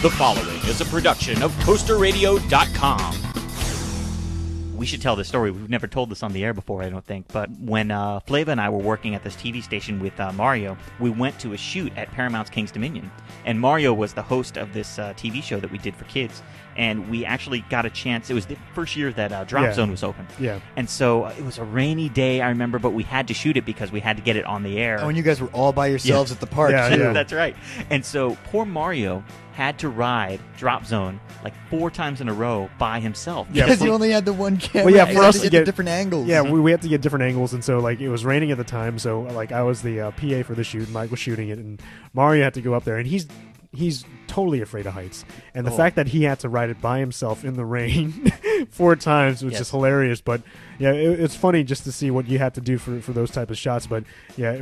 The following is a production of CoasterRadio.com. We should tell this story. We've never told this on the air before, I don't think. But when Flava and I were working at this TV station with Mario, we went to a shoot at Paramount's Kings Dominion. And Mario was the host of this TV show that we did for kids. And we actually got a chance. It was the first year that Drop Zone was open. Yeah. And so it was a rainy day, I remember, but we had to shoot it because we had to get it on the air. Oh, and you guys were all by yourselves at the park. Yeah. That's right. And so poor Mario had to ride Drop Zone like 4 times in a row by himself. Yeah, because he only had the one camera. Well, yeah, for us to get different angles. Yeah, we had to get different angles, and so like it was raining at the time, so like I was the PA for the shoot, and Mike was shooting it, and Mario had to go up there, and he's totally afraid of heights, and the fact that he had to ride it by himself in the rain 4 times was just hilarious. But yeah, it's funny just to see what you had to do for those type of shots. But yeah,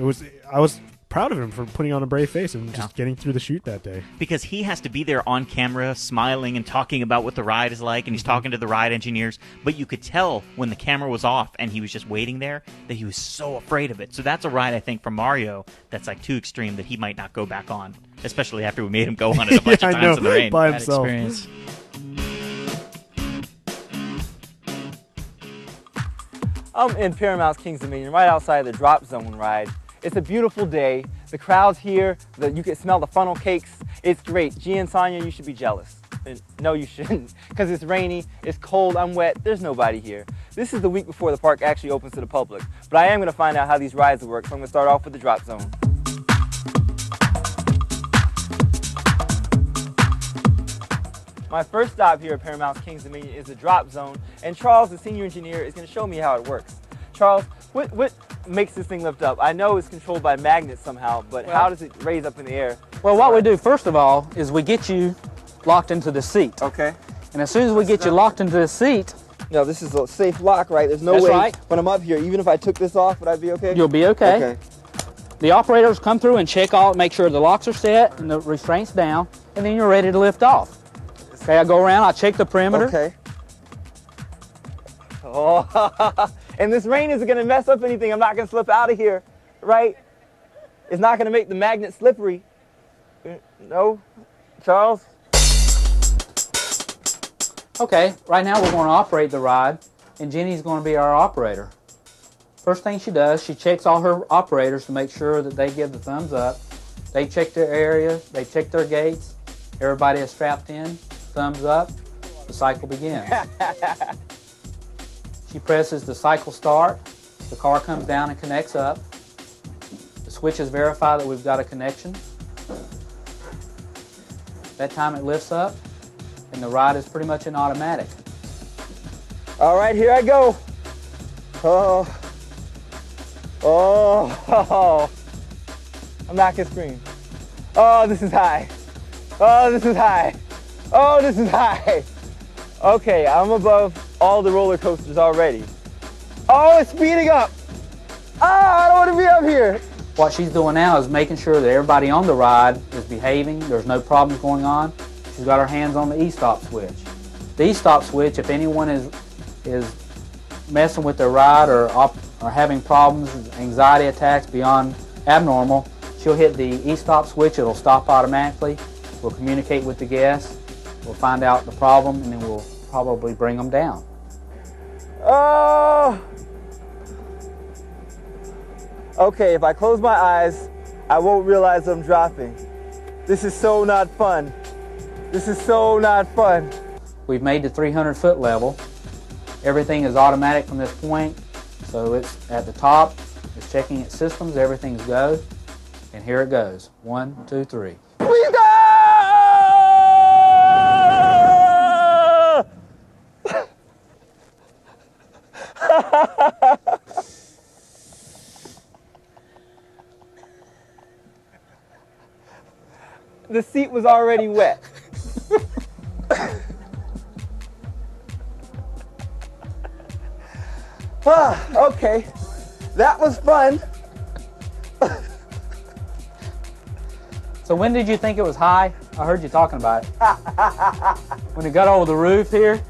I was proud of him for putting on a brave face and just getting through the shoot that day. Because he has to be there on camera, smiling and talking about what the ride is like, and he's talking to the ride engineers. But you could tell when the camera was off and he was just waiting there that he was so afraid of it. So that's a ride, I think, for Mario that's like too extreme that he might not go back on, especially after we made him go on it a bunch of times in the rain. By himself. Experience. I'm in Paramount's Kings Dominion, right outside the Drop Zone ride. It's a beautiful day. The crowd's here. You can smell the funnel cakes. It's great. G and Sonya, you should be jealous. And no, you shouldn't, because it's rainy, it's cold, I'm wet, there's nobody here. This is the week before the park actually opens to the public. But I am going to find out how these rides work, so I'm going to start off with the Drop Zone. My first stop here at Paramount's Kings Dominion is the Drop Zone, and Charles, the senior engineer, is going to show me how it works. Charles, what makes this thing lift up? I know it's controlled by magnets somehow, but how does it raise up in the air? Well, what we do first of all is we get you locked into the seat. Okay. And as soon as we get you locked into the seat. No, this is a safe lock, right? There's no way when I'm up here, even if I took this off, would I be okay? You'll be okay. The operators come through and check all, make sure the locks are set and the restraints down, and then you're ready to lift off. Okay, I go around, I check the perimeter. Okay. Oh, and this rain isn't going to mess up anything. I'm not going to slip out of here, right? It's not going to make the magnet slippery. No, Charles? Okay, right now we're going to operate the ride, and Jenny's going to be our operator. First thing she does, she checks all her operators to make sure that they give the thumbs up. They check their areas, they check their gates. Everybody is strapped in, thumbs up, the cycle begins. She presses the cycle start, the car comes down and connects up. The switches verify that we've got a connection. That time it lifts up, and the ride is pretty much in automatic. All right, here I go. Oh. Oh. Oh. I'm not gonna scream. Oh, this is high. Oh, this is high. Oh, this is high. Okay, I'm above all the roller coasters already. Oh, it's speeding up. Oh, I don't want to be up here. What she's doing now is making sure that everybody on the ride is behaving. There's no problems going on. She's got her hands on the e-stop switch. The e-stop switch, if anyone is messing with their ride or having problems, anxiety attacks beyond abnormal, she'll hit the e-stop switch. It'll stop automatically. We'll communicate with the guests. We'll find out the problem, and then we'll probably bring them down. Oh! Okay, if I close my eyes, I won't realize I'm dropping. This is so not fun. This is so not fun. We've made the 300-foot level. Everything is automatic from this point. So it's at the top, it's checking its systems, everything's go. And here it goes. 1, 2, 3. We go! The seat was already wet. Okay, that was fun. So when did you think it was high? I heard you talking about it. When it got over the roof here?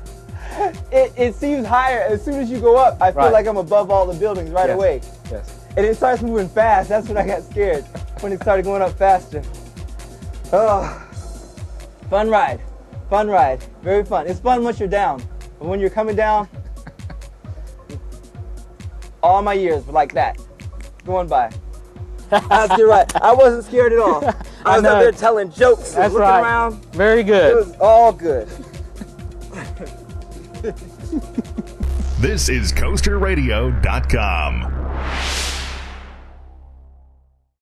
It seems higher. As soon as you go up, I feel like I'm above all the buildings right away. Yes. And it starts moving fast. That's when I got scared, when it started going up faster. Oh. Fun ride. Fun ride. Very fun. It's fun once you're down. But when you're coming down, all my years were like that. Going by. That's your right. I wasn't scared at all. I was out there telling jokes and looking around. Very good. It was all good. This is CoasterRadio.com.